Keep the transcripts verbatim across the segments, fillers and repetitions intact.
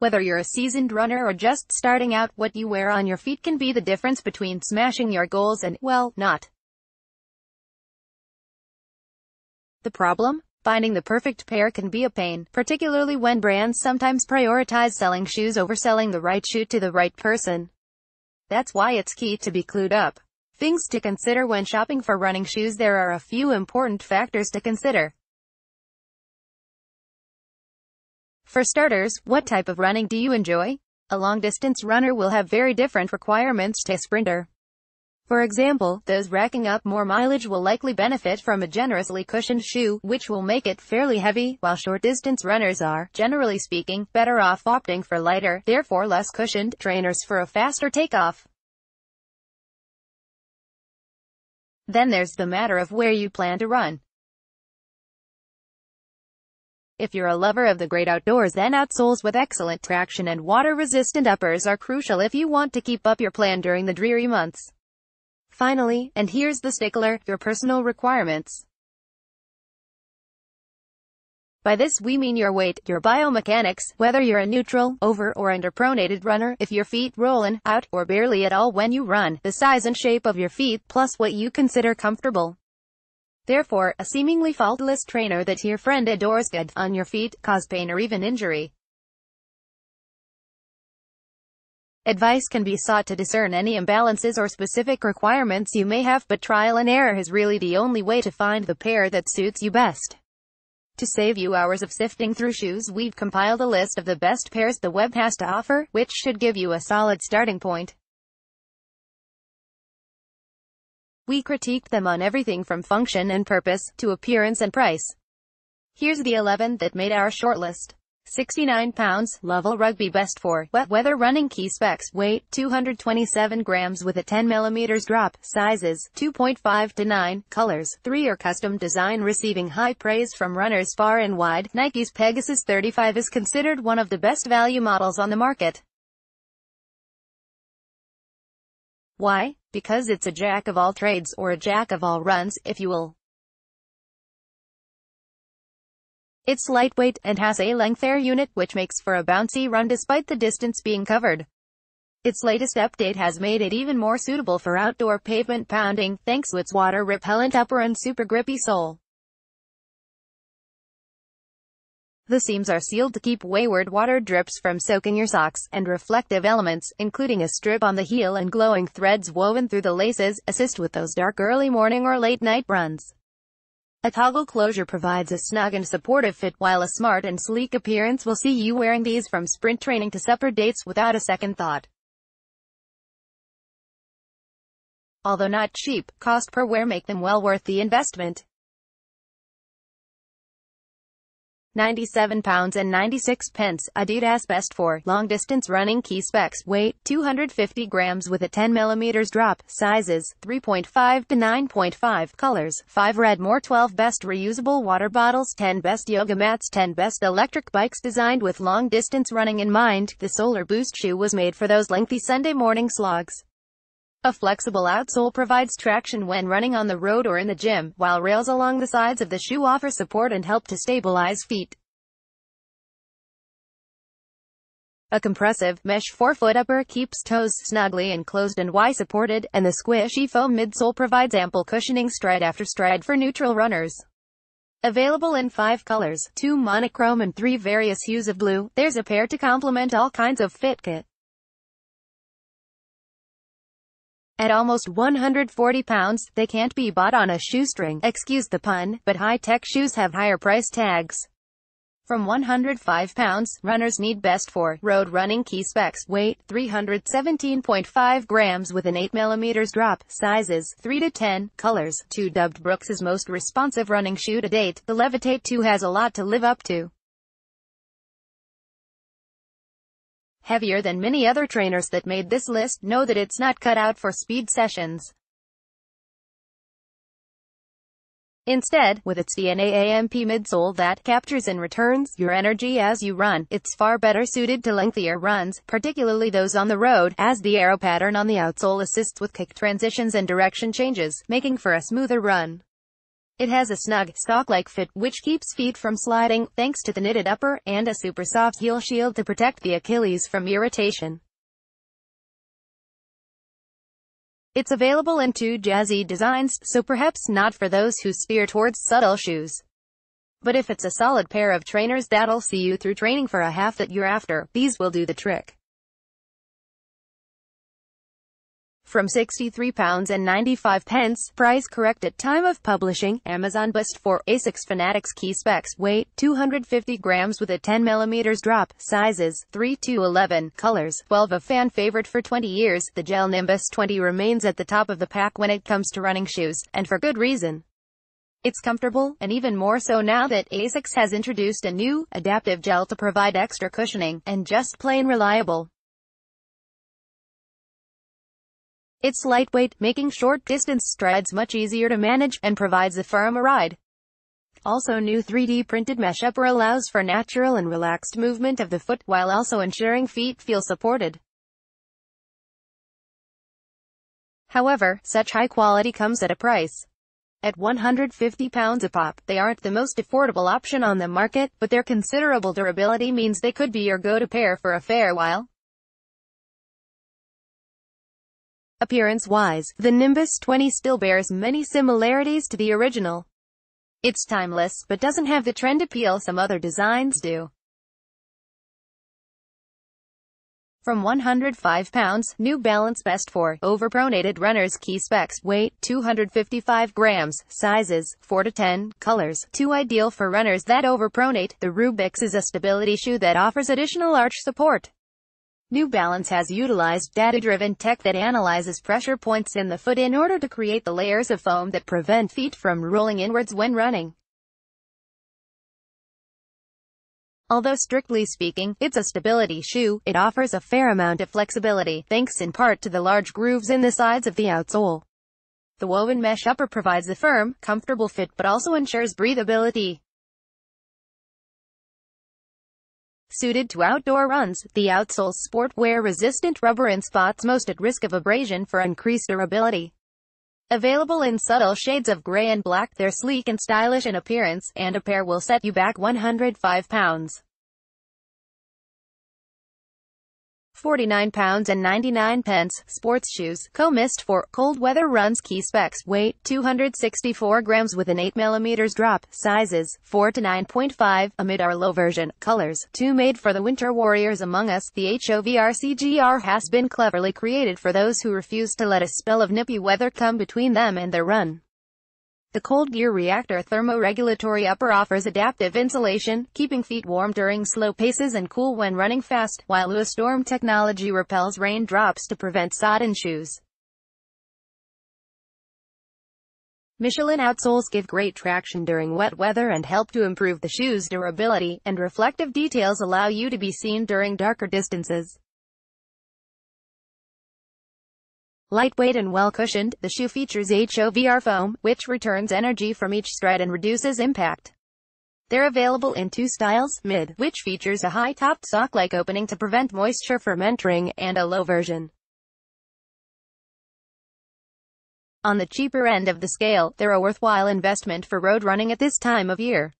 Whether you're a seasoned runner or just starting out, what you wear on your feet can be the difference between smashing your goals and, well, not. The problem? Finding the perfect pair can be a pain, particularly when brands sometimes prioritize selling shoes over selling the right shoe to the right person. That's why it's key to be clued up. Things to consider when shopping for running shoes. There are a few important factors to consider. For starters, what type of running do you enjoy? A long-distance runner will have very different requirements to a sprinter. For example, those racking up more mileage will likely benefit from a generously cushioned shoe, which will make it fairly heavy, while short-distance runners are, generally speaking, better off opting for lighter, therefore less cushioned, trainers for a faster takeoff. Then there's the matter of where you plan to run. If you're a lover of the great outdoors, then outsoles with excellent traction and water-resistant uppers are crucial if you want to keep up your plan during the dreary months. Finally, and here's the stickler, your personal requirements. By this we mean your weight, your biomechanics, whether you're a neutral, over or under pronated runner, if your feet roll in, out, or barely at all when you run, the size and shape of your feet, plus what you consider comfortable. Therefore, a seemingly faultless trainer that your friend adores could, on your feet, cause pain or even injury. Advice can be sought to discern any imbalances or specific requirements you may have, but trial and error is really the only way to find the pair that suits you best. To save you hours of sifting through shoes, we've compiled a list of the best pairs the web has to offer, which should give you a solid starting point. We critiqued them on everything from function and purpose, to appearance and price. Here's the eleven that made our shortlist. sixty-nine pounds, Lovell Rugby Best for Wet Weather Running. Key specs: weight, two hundred twenty-seven grams with a ten millimeter drop, sizes, two point five to nine, colors, three are custom design, receiving high praise from runners far and wide. Nike's Pegasus thirty-five is considered one of the best value models on the market. Why? Because it's a jack of all trades, or a jack of all runs, if you will. It's lightweight, and has a lengthier unit, which makes for a bouncy run despite the distance being covered. Its latest update has made it even more suitable for outdoor pavement pounding, thanks to its water-repellent upper and super grippy sole. The seams are sealed to keep wayward water drips from soaking your socks, and reflective elements, including a strip on the heel and glowing threads woven through the laces, assist with those dark early morning or late night runs. A toggle closure provides a snug and supportive fit, while a smart and sleek appearance will see you wearing these from sprint training to supper dates without a second thought. Although not cheap, cost per wear make them well worth the investment. ninety-seven pounds and ninety-six pence, Adidas Best for Long Distance Running. Key specs: weight, two hundred fifty grams with a ten millimeter drop, sizes, three point five to nine point five, colors, five Redmore, twelve best reusable water bottles, ten best yoga mats, ten best electric bikes. Designed with long distance running in mind, the Solar Boost shoe was made for those lengthy Sunday morning slogs. A flexible outsole provides traction when running on the road or in the gym, while rails along the sides of the shoe offer support and help to stabilize feet. A compressive, mesh four-foot upper keeps toes snugly enclosed and Y-supported, and the squishy foam midsole provides ample cushioning stride after stride for neutral runners. Available in five colors, two monochrome and three various hues of blue, there's a pair to complement all kinds of fit kit. At almost one hundred forty pounds, they can't be bought on a shoestring, excuse the pun, but high-tech shoes have higher price tags. From one hundred five pounds, runners need Best for Road Running. Key specs: weight, three hundred seventeen point five grams with an eight millimeter drop, sizes, three to ten, colors, two. Dubbed Brooks's most responsive running shoe to date, the Levitate two has a lot to live up to. Heavier than many other trainers that made this list, know that it's not cut out for speed sessions. Instead, with its D N A A M P midsole that captures and returns your energy as you run, it's far better suited to lengthier runs, particularly those on the road, as the arrow pattern on the outsole assists with kick transitions and direction changes, making for a smoother run. It has a snug, sock-like fit, which keeps feet from sliding, thanks to the knitted upper, and a super soft heel shield to protect the Achilles from irritation. It's available in two jazzy designs, so perhaps not for those who steer towards subtle shoes. But if it's a solid pair of trainers that'll see you through training for a half that you're after, these will do the trick. From sixty-three pounds and ninety-five pence, price correct at time of publishing, Amazon Bust for ASICS Fanatics Key Specs, weight, two hundred fifty grams with a ten millimeter drop, sizes, three to eleven, colors, twelve. A fan favorite for twenty years, the Gel Nimbus twenty remains at the top of the pack when it comes to running shoes, and for good reason. It's comfortable, and even more so now that ASICS has introduced a new, adaptive gel to provide extra cushioning, and just plain reliable. It's lightweight, making short-distance strides much easier to manage, and provides a firm ride. Also, new three D printed mesh upper allows for natural and relaxed movement of the foot, while also ensuring feet feel supported. However, such high quality comes at a price. At one hundred fifty pounds a pop, they aren't the most affordable option on the market, but their considerable durability means they could be your go-to pair for a fair while. Appearance-wise, the Nimbus twenty still bears many similarities to the original. It's timeless, but doesn't have the trend appeal some other designs do. From one hundred five pounds, New Balance Best for Overpronated Runners Key Specs, weight, two hundred fifty-five grams, sizes, four to ten, colors, two. Ideal for runners that overpronate, the Rubix is a stability shoe that offers additional arch support. New Balance has utilized data-driven tech that analyzes pressure points in the foot in order to create the layers of foam that prevent feet from rolling inwards when running. Although strictly speaking, it's a stability shoe, it offers a fair amount of flexibility, thanks in part to the large grooves in the sides of the outsole. The woven mesh upper provides a firm, comfortable fit but also ensures breathability. Suited to outdoor runs, the outsole's sport-wear-resistant rubber in spots most at risk of abrasion for increased durability. Available in subtle shades of gray and black, they're sleek and stylish in appearance, and a pair will set you back one hundred five pounds. forty-nine pounds and ninety-nine pence, sports shoes, Co-Mist for cold weather runs key specs, weight, two hundred sixty-four grams with an eight millimeter drop, sizes, four to nine point five, a mid or low version, colors, two. Made for the winter warriors among us, the HOVRCGR has been cleverly created for those who refuse to let a spell of nippy weather come between them and their run. The Cold Gear Reactor thermoregulatory upper offers adaptive insulation, keeping feet warm during slow paces and cool when running fast, while U A Storm technology repels raindrops to prevent sodden shoes. Michelin outsoles give great traction during wet weather and help to improve the shoe's durability, and reflective details allow you to be seen during darker distances. Lightweight and well-cushioned, the shoe features H O V R foam, which returns energy from each stride and reduces impact. They're available in two styles, mid, which features a high-topped sock-like opening to prevent moisture from entering, and a low version. On the cheaper end of the scale, they're a worthwhile investment for road running at this time of year.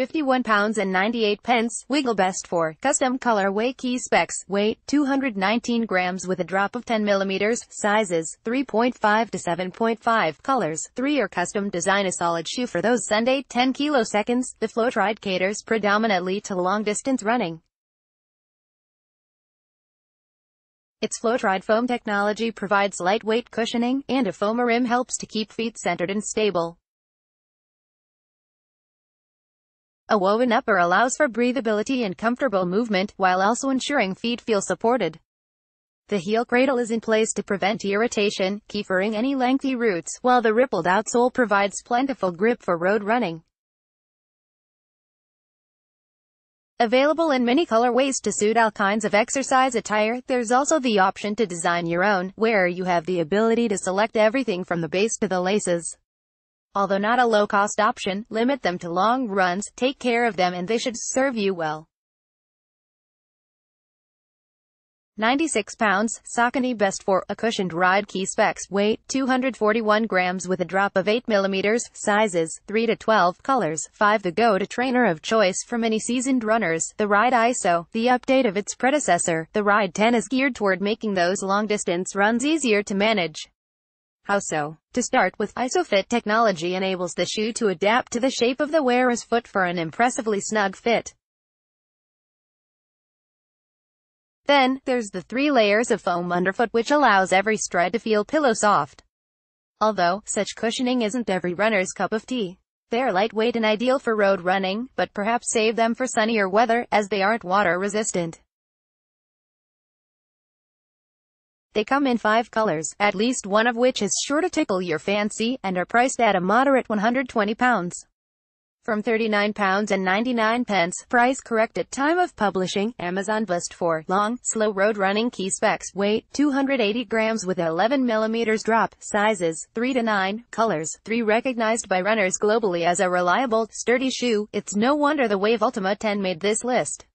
fifty-one pounds and ninety-eight pence, Wiggle Best for Custom Colorway Key Specs, weight, two hundred nineteen grams with a drop of ten millimeters, sizes, three point five to seven point five, colors, three. Or Custom Design, a solid shoe for those Sunday ten kiloseconds, the Floatride caters predominantly to long-distance running. Its Floatride foam technology provides lightweight cushioning, and a foam rim helps to keep feet centered and stable. A woven upper allows for breathability and comfortable movement, while also ensuring feet feel supported. The heel cradle is in place to prevent irritation, keyfering any lengthy routes, while the rippled outsole provides plentiful grip for road running. Available in many colorways to suit all kinds of exercise attire, there's also the option to design your own, where you have the ability to select everything from the base to the laces. Although not a low-cost option, limit them to long runs, take care of them, and they should serve you well. ninety-six pounds, Saucony Best for a cushioned ride. Key specs: weight two hundred forty-one grams with a drop of eight millimeters, sizes three to twelve, colors five. The go-to trainer of choice for many seasoned runners, the Ride I S O, the update of its predecessor, the Ride ten, is geared toward making those long-distance runs easier to manage. How so? To start with, ISOFIT technology enables the shoe to adapt to the shape of the wearer's foot for an impressively snug fit. Then, there's the three layers of foam underfoot which allows every stride to feel pillow soft. Although, such cushioning isn't every runner's cup of tea. They're lightweight and ideal for road running, but perhaps save them for sunnier weather, as they aren't water resistant. They come in five colors, at least one of which is sure to tickle your fancy, and are priced at a moderate one hundred twenty pounds. From thirty-nine pounds ninety-nine, price correct at time of publishing. Amazon Best for long, slow road running. Key specs: weight two hundred eighty grams with eleven millimeters drop, sizes three to nine, colors three. Recognized by runners globally as a reliable, sturdy shoe, it's no wonder the Wave Ultima ten made this list.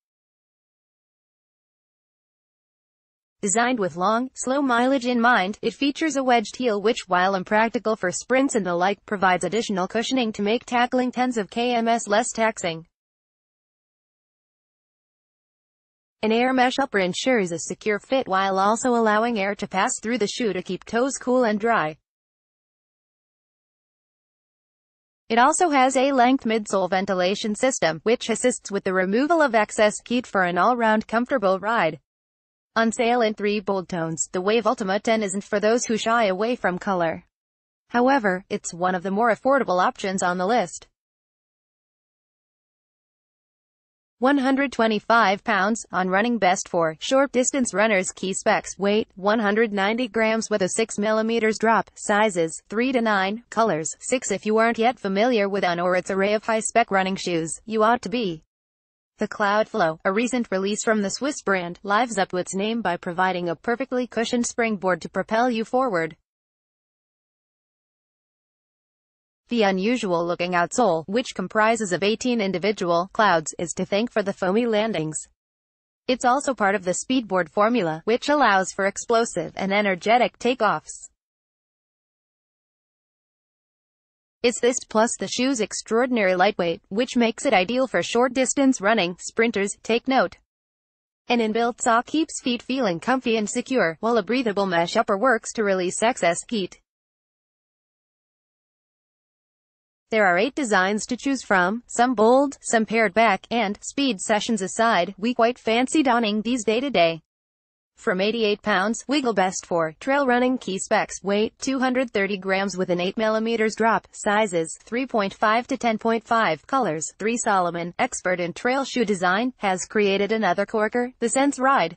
Designed with long, slow mileage in mind, it features a wedged heel which, while impractical for sprints and the like, provides additional cushioning to make tackling tens of kilometers less taxing. An air mesh upper ensures a secure fit while also allowing air to pass through the shoe to keep toes cool and dry. It also has a length midsole ventilation system, which assists with the removal of excess heat for an all-round comfortable ride. On sale in three bold tones, the Wave Ultima ten isn't for those who shy away from color. However, it's one of the more affordable options on the list. one hundred twenty-five pounds, on running best for short distance runners. Key specs: weight one hundred ninety grams with a six millimeters drop, sizes three to nine, colors six. If you aren't yet familiar with On or its array of high-spec running shoes, you ought to be. The Cloudflow, a recent release from the Swiss brand, lives up to its name by providing a perfectly cushioned springboard to propel you forward. The unusual-looking outsole, which comprises of eighteen individual clouds, is to thank for the foamy landings. It's also part of the speedboard formula, which allows for explosive and energetic takeoffs. It's this plus the shoe's extraordinary lightweight, which makes it ideal for short-distance running. Sprinters, take note. An inbuilt sock keeps feet feeling comfy and secure, while a breathable mesh upper works to release excess heat. There are eight designs to choose from, some bold, some pared back, and, speed sessions aside, we quite fancy donning these day-to-day. From eighty-eight pounds, Wiggle best for trail running. Key specs: weight two hundred thirty grams with an eight millimeters drop, sizes three point five to ten point five, colors three. Salomon, expert in trail shoe design, has created another corker, the Sense Ride.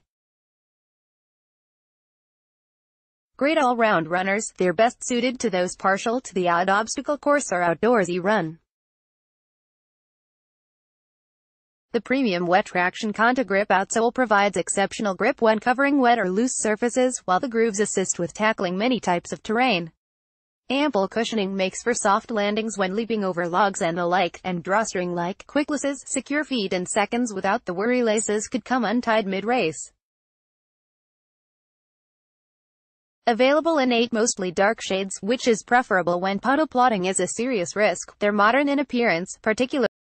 Great all-round runners, they're best suited to those partial to the odd obstacle course or outdoorsy run. The premium wet traction Contagrip outsole provides exceptional grip when covering wet or loose surfaces, while the grooves assist with tackling many types of terrain. Ample cushioning makes for soft landings when leaping over logs and the like, and drawstring-like quicknesses secure feet in seconds without the worry laces could come untied mid-race. Available in eight mostly dark shades, which is preferable when puddle plodding is a serious risk. They're modern in appearance, particularly